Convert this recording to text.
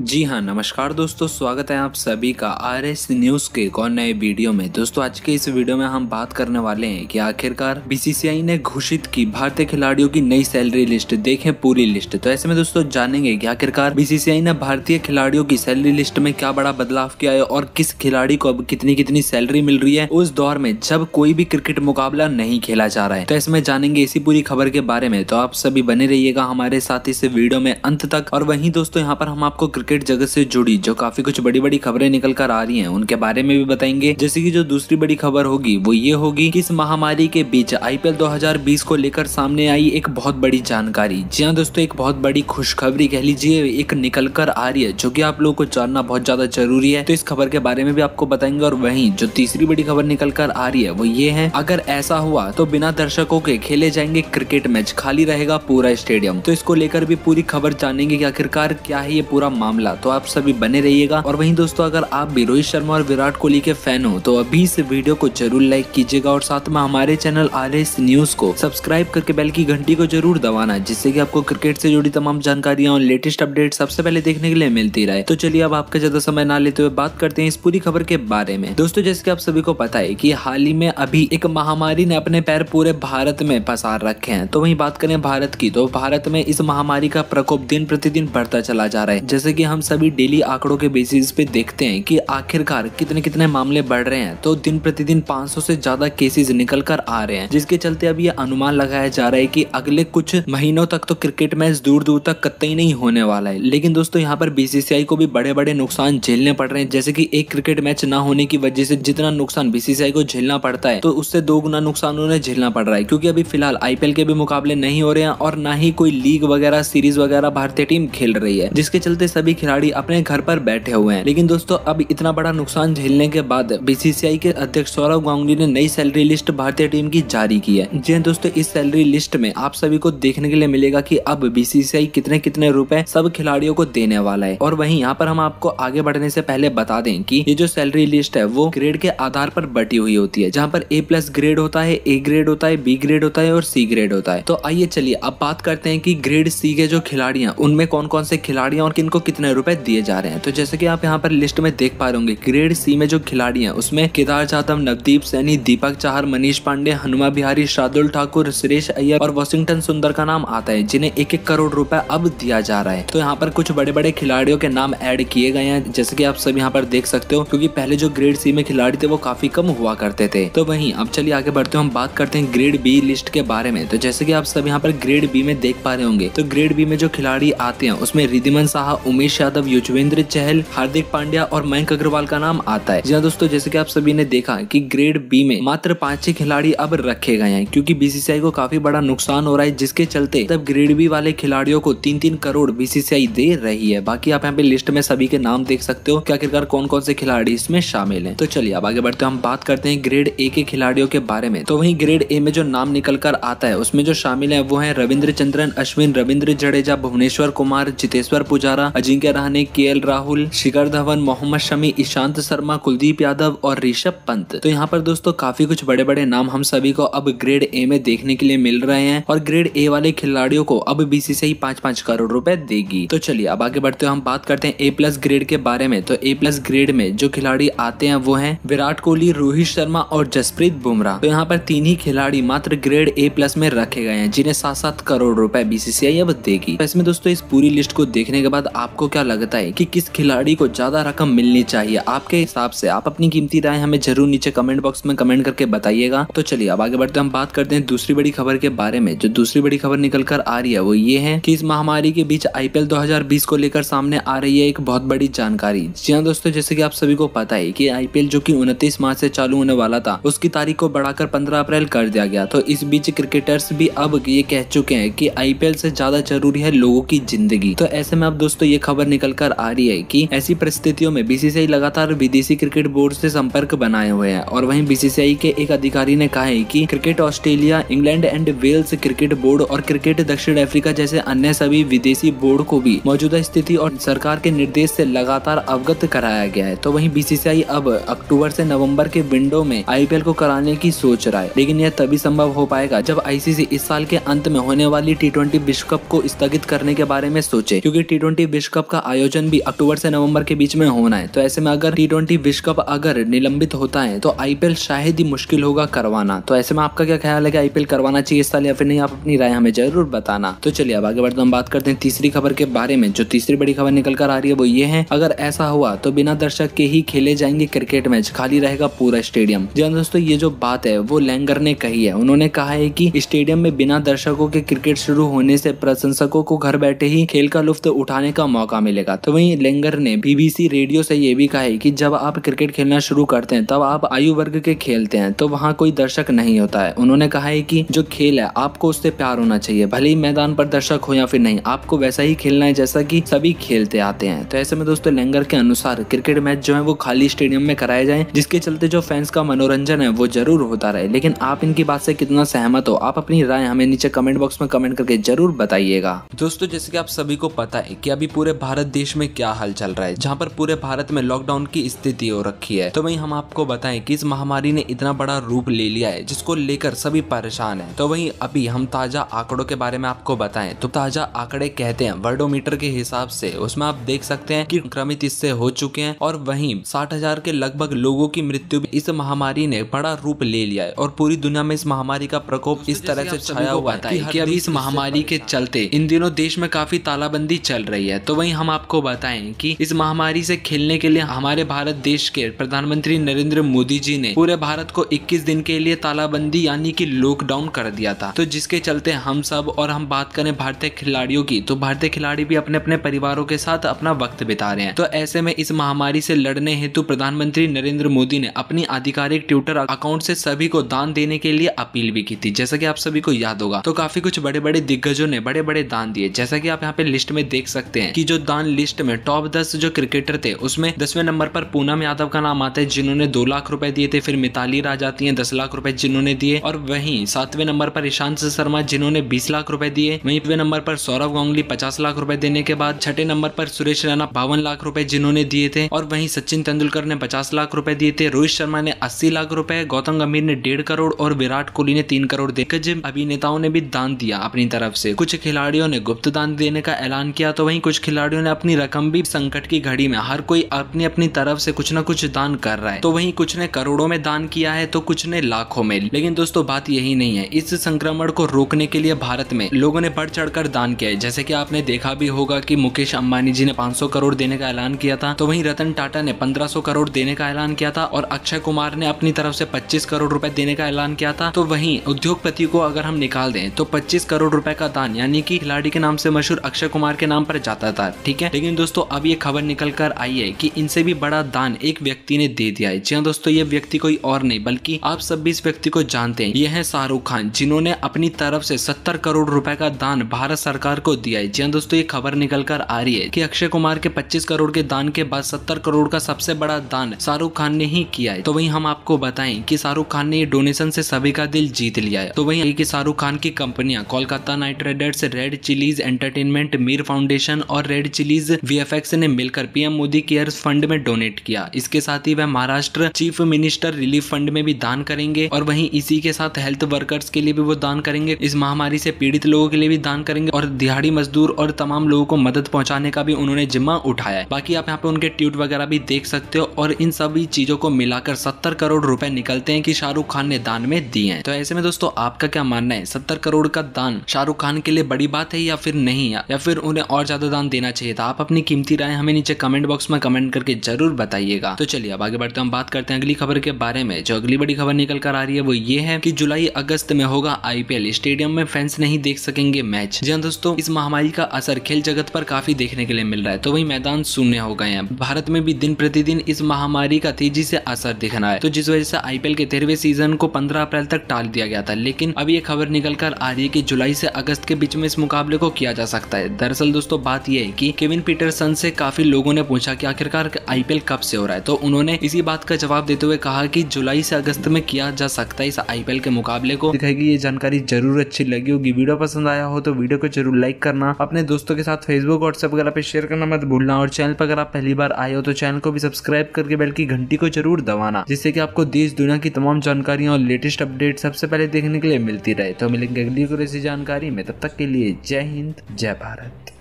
जी हाँ, नमस्कार दोस्तों, स्वागत है आप सभी का आरएस न्यूज के एक और नए वीडियो में। दोस्तों आज के इस वीडियो में हम बात करने वाले हैं कि आखिरकार बीसीसीआई ने घोषित की भारतीय खिलाड़ियों की नई सैलरी लिस्ट। देखें पूरी लिस्ट। तो ऐसे में दोस्तों जानेंगे कि आखिरकार बीसीसीआई ने भारतीय खिलाड़ियों की सैलरी लिस्ट में क्या बड़ा बदलाव किया है और किस खिलाड़ी को अब कितनी सैलरी मिल रही है उस दौर में जब कोई भी क्रिकेट मुकाबला नहीं खेला जा रहा है। तो इसमें जानेंगे इसी पूरी खबर के बारे में। तो आप सभी बने रहिएगा हमारे साथ इस वीडियो में अंत तक। और वहीं दोस्तों यहाँ पर हम आपको क्रिकेट जगत से जुड़ी जो काफी कुछ बड़ी खबरें निकल कर आ रही हैं उनके बारे में भी बताएंगे। जैसे कि जो दूसरी बड़ी खबर होगी वो ये होगी कि इस महामारी के बीच आईपीएल 2020 को लेकर सामने आई एक बहुत बड़ी जानकारी। जी हाँ दोस्तों, एक बहुत बड़ी खुशखबरी कह लीजिए एक निकल कर आ रही है जो कि आप लोगों को जानना बहुत ज्यादा जरूरी है। तो इस खबर के बारे में भी आपको बताएंगे। और वहीं जो तीसरी बड़ी खबर निकल कर आ रही है वो ये है, अगर ऐसा हुआ तो बिना दर्शकों के खेले जाएंगे क्रिकेट मैच, खाली रहेगा पूरा स्टेडियम। तो इसको लेकर भी पूरी खबर जानेंगे कि आखिरकार क्या है ये पूरा मामला। तो आप सभी बने रहिएगा। और वहीं दोस्तों अगर आप भी रोहित शर्मा और विराट कोहली के फैन हो तो अभी इस वीडियो को जरूर लाइक कीजिएगा और साथ में हमारे चैनल आरएस न्यूज को सब्सक्राइब करके बेल की घंटी को जरूर दबाना, जिससे कि आपको क्रिकेट से जुड़ी तमाम जानकारियां और लेटेस्ट अपडेट सबसे पहले देखने के लिए मिलती रहे। तो चलिए अब आपका ज्यादा समय ना लेते हुए बात करते हैं इस पूरी खबर के बारे में। दोस्तों जैसे कि आप सभी को पता है कि हाल ही में अभी एक महामारी ने अपने पैर पूरे भारत में पसार रखे हैं। तो वहीं बात करें भारत की तो भारत में इस महामारी का प्रकोप दिन प्रतिदिन बढ़ता चला जा रहा है। जैसे कि हम सभी डेली आंकड़ों के बेसिस पे देखते हैं कि आखिरकार कितने मामले बढ़ रहे हैं। तो दिन प्रतिदिन 500 से ज्यादा केसेस निकल कर आ रहे हैं, जिसके चलते अब ये अनुमान लगाया जा रहा है कि अगले कुछ महीनों तक तो क्रिकेट मैच दूर तक कतई नहीं होने वाला है। लेकिन दोस्तों यहाँ पर बीसीसीआई को भी बड़े नुकसान झेलने पड़ रहे हैं। जैसे कि एक क्रिकेट मैच न होने की वजह से जितना नुकसान बीसीसीआई को झेलना पड़ता है तो उससे 2 गुना नुकसान उन्हें झेलना पड़ रहा है, क्योंकि अभी फिलहाल आईपीएल के भी मुकाबले नहीं हो रहे हैं और ना ही कोई लीग वगैरह सीरीज वगैरह भारतीय टीम खेल रही है, जिसके चलते सभी खिलाड़ी अपने घर पर बैठे हुए हैं। लेकिन दोस्तों अब इतना बड़ा नुकसान झेलने के बाद बीसीसीआई के अध्यक्ष सौरव गांगुली ने नई सैलरी लिस्ट भारतीय टीम की जारी की है। जी हां दोस्तों, इस सैलरी लिस्ट में आप सभी को देखने के लिए मिलेगा कि अब बीसीसीआई कितने रुपए सब खिलाड़ियों को देने वाला है। और वहीं यहाँ पर हम आपको आगे बढ़ने से पहले बता दें कि ये जो सैलरी लिस्ट है वो ग्रेड के आधार पर बटी हुई होती है, जहाँ पर A+ ग्रेड होता है, A ग्रेड होता है, B ग्रेड होता है और C ग्रेड होता है। तो आइए चलिए अब बात करते हैं कि ग्रेड C के जो खिलाड़ी हैं उनमें कौन कौन से खिलाड़ी और किनको कितने रुपए दिए जा रहे हैं। तो जैसे कि आप यहाँ पर लिस्ट में देख पा रहे होंगे ग्रेड C में जो खिलाड़ी हैं उसमें केदार जाधव, नवदीप सैनी, दीपक चाहर, मनीष पांडे, हनुमा विहारी, शार्दुल ठाकुर, सुरेश अय्यर और वॉशिंगटन सुंदर का नाम आता है, जिन्हें 1-1 करोड़ रुपए अब दिया जा रहा है। तो यहाँ पर कुछ बड़े खिलाड़ियों के नाम ऐड किए गए हैं, जैसे की आप सब यहाँ पर देख सकते हो, क्योंकि पहले जो ग्रेड C में खिलाड़ी थे वो काफी कम हुआ करते थे। तो वहीं अब चलिए आगे बढ़ते हुए हम बात करते हैं ग्रेड B लिस्ट के बारे में। तो जैसे की आप सब यहाँ पर ग्रेड B में देख पा रहे होंगे तो ग्रेड B में जो खिलाड़ी आते हैं उसमें रिद्धिमन साहा, उमेश यादव, युजवेंद्र चहल, हार्दिक पांड्या और मयंक अग्रवाल का नाम आता है। जी हाँ दोस्तों, जैसे कि आप सभी ने देखा कि ग्रेड B में मात्र 5-6 खिलाड़ी अब रखे गए हैं, क्योंकि बीसीसीआई को काफी बड़ा नुकसान हो रहा है, जिसके चलते तब ग्रेड B वाले खिलाड़ियों को 3-3 करोड़ बीसीसीआई दे रही है। बाकी आप यहाँ पे लिस्ट में सभी के नाम देख सकते हो कि आखिरकार कौन कौन से खिलाड़ी इसमें शामिल है। तो चलिए अब आगे बढ़ते हम बात करते हैं ग्रेड A के खिलाड़ियों के बारे में। तो वही ग्रेड A में जो नाम निकल कर आता है उसमें जो शामिल है वो है रविंद्र चंद्रन अश्विन, रविंद्र जडेजा, भुवनेश्वर कुमार, चेतेश्वर पुजारा, अजिंक्य रहाणे, केएल राहुल, शिखर धवन, मोहम्मद शमी, ईशांत शर्मा, कुलदीप यादव और ऋषभ पंत। तो यहाँ पर दोस्तों काफी कुछ बड़े नाम हम सभी को अब ग्रेड A में देखने के लिए मिल रहे हैं और ग्रेड A वाले खिलाड़ियों को अब बीसीसीआई 5-5 करोड़ रुपए देगी। तो चलिए अब आगे बढ़ते हुए हम बात करते हैं A+ ग्रेड के बारे में। तो A+ ग्रेड में जो खिलाड़ी आते हैं वो हैं विराट कोहली, रोहित शर्मा और जसप्रीत बुमराह। तो यहाँ पर 3 ही खिलाड़ी मात्र ग्रेड A+ में रखे गए हैं, जिन्हें 7-7 करोड़ रुपए बीसीसीआई अब देगी। इसमें दोस्तों इस पूरी लिस्ट को देखने के बाद आपको क्या लगता है कि किस खिलाड़ी को ज्यादा रकम मिलनी चाहिए आपके हिसाब से? आप अपनी कीमती राय हमें जरूर नीचे कमेंट बॉक्स में कमेंट करके बताइएगा। तो चलिए अब आगे बढ़ते हम बात करते हैं दूसरी बड़ी खबर के बारे में। जो दूसरी बड़ी खबर निकल कर आ रही है वो ये है कि इस महामारी के बीच आईपीएल 2020 को लेकर सामने आ रही है एक बहुत बड़ी जानकारी। जी हाँ दोस्तों, जैसे की आप सभी को पता है की आईपीएल जो की 29 मार्च से चालू होने वाला था उसकी तारीख को बढ़ाकर 15 अप्रैल कर दिया गया। तो इस बीच क्रिकेटर्स भी अब ये कह चुके हैं की आईपीएल से ज्यादा जरूरी है लोगों की जिंदगी। तो ऐसे में अब दोस्तों ये खबर निकल कर आ रही है कि ऐसी परिस्थितियों में बीसीसीआई लगातार विदेशी क्रिकेट बोर्ड से संपर्क बनाए हुए हैं। और वहीं बीसीसीआई के एक अधिकारी ने कहा है कि cricket Australia, England and Wales cricket board और क्रिकेट दक्षिण अफ्रीका जैसे अन्य सभी विदेशी बोर्ड को भी मौजूदा स्थिति और सरकार के निर्देश से लगातार अवगत कराया गया है। तो वही बीसीसीआई अब अक्टूबर से नवम्बर के विंडो में आईपीएल को कराने की सोच रहा है, लेकिन यह तभी संभव हो पाएगा जब आईसीसी इस साल के अंत में होने वाली T20 विश्व कप को स्थगित करने के बारे में सोचे, क्योंकि T20 विश्व कप का आयोजन भी अक्टूबर से नवंबर के बीच में होना है, तो ऐसे में अगर T20 विश्व कप अगर निलंबित होता है तो IPL शायद ही मुश्किल होगा करवाना। तो ऐसे में आपका क्या ख्याल है कि IPL करवाना चाहिए इस साल या फिर नहीं, आप अपनी राय हमें जरूर बताना। तो चलिए अब आगे बढ़ते हैं, हम बात करते हैं तीसरी खबर के बारे में। जो तीसरी बड़ी खबर निकल कर आ रही है वो ये है, अगर ऐसा हुआ तो बिना दर्शक के ही खेले जाएंगे क्रिकेट मैच, खाली रहेगा पूरा स्टेडियम। जी हां दोस्तों, ये जो बात है वो लैंगर ने कही है। उन्होंने कहा है कि स्टेडियम में बिना दर्शकों के क्रिकेट शुरू होने से प्रशंसकों को घर बैठे ही खेल का लुफ्त उठाने का मौका मिलेगा। तो वहीं लैंगर ने BBC रेडियो से ये भी कहा है कि जब आप क्रिकेट खेलना शुरू करते हैं तब आप आयु वर्ग के खेलते हैं, तो वहाँ कोई दर्शक नहीं होता है। उन्होंने कहा है कि जो खेल है आपको उससे प्यार होना चाहिए, भले ही मैदान पर दर्शक हो या फिर नहीं, आपको वैसा ही खेलना है जैसा कि सभी खेलते आते हैं। तो ऐसे में दोस्तों लैंगर के अनुसार क्रिकेट मैच जो है वो खाली स्टेडियम में कराए जाएं, जिसके चलते जो फैंस का मनोरंजन है वो जरूर होता रहे। लेकिन आप इनकी बात से कितना सहमत हो, आप अपनी राय हमें नीचे कमेंट बॉक्स में कमेंट करके जरूर बताइएगा। दोस्तों जैसे कि आप सभी को पता है कि अभी पूरे भारत देश में क्या हाल चल रहा है, जहाँ पर पूरे भारत में लॉकडाउन की स्थिति हो रखी है। तो वही हम आपको बताएं कि इस महामारी ने इतना बड़ा रूप ले लिया है जिसको लेकर सभी परेशान है। तो वही अभी हम ताजा आंकड़ों के बारे में आपको बताएं तो ताजा आंकड़े कहते हैं वर्डोमीटर के हिसाब से, उसमें आप देख सकते हैं कि संक्रमित इससे हो चुके हैं और वहीं 60,000 के लगभग लोगों की मृत्यु इस महामारी ने बड़ा रूप ले लिया है। और पूरी दुनिया में इस महामारी का प्रकोप इस तरह से छाया हुआ है कि अभी इस महामारी के चलते इन दिनों देश में काफी तालाबंदी चल रही है। तो वही हम आपको बताएं कि इस महामारी से खेलने के लिए हमारे भारत देश के प्रधानमंत्री नरेंद्र मोदी जी ने पूरे भारत को 21 दिन के लिए तालाबंदी यानी कि लॉकडाउन कर दिया था। तो जिसके चलते हम सब और हम बात करें भारतीय खिलाड़ियों की, तो भारतीय खिलाड़ी भी अपने अपने परिवारों के साथ अपना वक्त बिता रहे हैं। तो ऐसे में इस महामारी से लड़ने हेतु प्रधानमंत्री नरेंद्र मोदी ने अपनी आधिकारिक ट्विटर अकाउंट से सभी को दान देने के लिए अपील भी की थी। जैसा कि आप सभी को याद होगा तो काफी कुछ बड़े बड़े दिग्गजों ने बड़े बड़े दान दिए, जैसा कि आप यहाँ पे लिस्ट में देख सकते हैं कि जो दान लिस्ट में टॉप 10 जो क्रिकेटर थे उसमें 10वें नंबर पर पूनम यादव का नाम आता है जिन्होंने 2 लाख रुपए दिए थे। फिर मिताली राज आती है 10 लाख रुपए जिन्होंने दिए, और वहीं 7वें नंबर पर ईशांत शर्मा जिन्होंने 20 लाख रुपए दिए। वहीं 8वें नंबर पर सौरव गांगुली 50 लाख रुपए देने के बाद 6ठे नंबर पर सुरेश रैना 52 लाख रुपए जिन्होंने दिए थे, और वहीं सचिन तेंदुलकर ने 50 लाख रुपए दिए थे, रोहित शर्मा ने 80 लाख रुपए, गौतम गंभीर ने 1.5 करोड़ और विराट कोहली ने 3 करोड़ देकर जिन अभिनेताओं ने भी दान दिया अपनी तरफ से। कुछ खिलाड़ियों ने गुप्त दान देने का ऐलान किया, तो वहीं कुछ खिलाड़ियों ने अपनी रकम भी, संकट की घड़ी में हर कोई अपनी अपनी तरफ से कुछ न कुछ दान कर रहा है। तो वहीं कुछ ने करोड़ों में दान किया है तो कुछ ने लाखों में। लेकिन दोस्तों बात यही नहीं है, इस संक्रमण को रोकने के लिए भारत में लोगों ने बढ़ चढ़कर दान किया है। जैसे कि आपने देखा भी होगा कि मुकेश अंबानी जी ने 500 करोड़ देने का ऐलान किया था, तो वहीं रतन टाटा ने 1500 करोड़ देने का ऐलान किया था, और अक्षय कुमार ने अपनी तरफ से 25 करोड़ रुपए देने का ऐलान किया था। तो वहीं उद्योगपति को अगर हम निकाल दें तो 25 करोड़ रुपए का दान यानी कि खिलाड़ी के नाम से मशहूर अक्षय कुमार के नाम पर जाता था, ठीक है। लेकिन दोस्तों अब ये खबर निकल कर आई है कि इनसे भी बड़ा दान एक व्यक्ति ने दे दिया है। जी हाँ दोस्तों, ये व्यक्ति कोई और नहीं बल्कि आप सब भी इस व्यक्ति को जानते हैं, ये है शाहरुख खान जिन्होंने अपनी तरफ से 70 करोड़ रुपए का दान भारत सरकार को दिया है। जी हाँ दोस्तों, ये खबर निकल कर आ रही है कि अक्षय कुमार के 25 करोड़ के दान के बाद 70 करोड़ का सबसे बड़ा दान शाहरुख खान ने ही किया है। तो वहीं हम आपको बताएं कि शाहरुख खान ने ये डोनेशन से सभी का दिल जीत लिया है। तो वहीं कि शाहरुख खान की कंपनियां Kolkata Knight Riders, Red Chillies Entertainment, Meer foundation और रेड चिलीज VFX ने मिलकर PM मोदी केयर फंड में डोनेट किया। इसके साथ ही वह Maharashtra chief minister relief fund में भी दान करेंगे, और वहीं इसी के साथ हेल्थ वर्कर्स के लिए भी वो दान करेंगे, इस महामारी से पीड़ित लोगों के लिए भी दान करेंगे, और दिहाड़ी मजदूर और तमाम लोगों को मदद पहुंचाने का भी उन्होंने जिम्मा उठाया है। बाकी आप यहाँ पे उनके ट्वीट वगैरह भी देख सकते हो, और इन सभी चीजों को मिलाकर 70 करोड़ रुपए निकलते हैं कि शाहरुख खान ने दान में दिए हैं। तो ऐसे में दोस्तों आपका क्या मानना है, 70 करोड़ का दान शाहरुख खान के लिए बड़ी बात है या फिर नहीं, या फिर उन्हें और ज्यादा दान देना चाहिए था? आप अपनी कीमती राय हमें नीचे कमेंट बॉक्स में कमेंट करके जरूर बताइएगा। तो चलिए अब आगे बढ़ते हैं, हम बात करते हैं अगली खबर के बारे में। जो अगली बड़ी खबर निकल कर आ रही है वो ये है कि जुलाई अगस्त में होगा IPL, स्टेडियम में फैंस नहीं देख सकेंगे मैच। जी हाँ दोस्तों, इस महामारी का असर खेल जगत पर काफी देखने के लिए मिल रहा है। तो वही मैदान शून्य हो गए हैं, भारत में भी दिन प्रतिदिन इस महामारी का तेजी से असर दिख रहा है। तो जिस वजह से IPL के 13वें सीजन को 15 अप्रैल तक टाल दिया गया था, लेकिन अब ये खबर निकल कर आ रही है कि जुलाई से अगस्त के बीच में इस मुकाबले को किया जा सकता है। दरअसल दोस्तों बात यह है कि केविन पीटरसन से काफी लोगों ने पूछा कि आखिरकार IPL कब से हो रहा है, तो उन्होंने इसी बात का जवाब देते हुए कहा कि जुलाई से अगस्त में किया जा सकता है इस IPL के मुकाबले को। दिखाएगी ये जानकारी जरूर अच्छी लगी होगी, वीडियो पसंद आया हो तो वीडियो को जरूर लाइक करना, अपने दोस्तों के साथ फेसबुक व्हाट्सएप वगैरह पे शेयर करना मत भूलना, और चैनल पर अगर आप पहली बार आए हो तो चैनल को भी सब्सक्राइब करके बेल की घंटी को जरूर दबाना, जिससे कि आपको देश दुनिया की तमाम जानकारियां और लेटेस्ट अपडेट सबसे पहले देखने के लिए मिलती रहे। तो मिलेंगे अगली कोई ऐसी जानकारी में, तब तक के लिए जय हिंद जय भारत।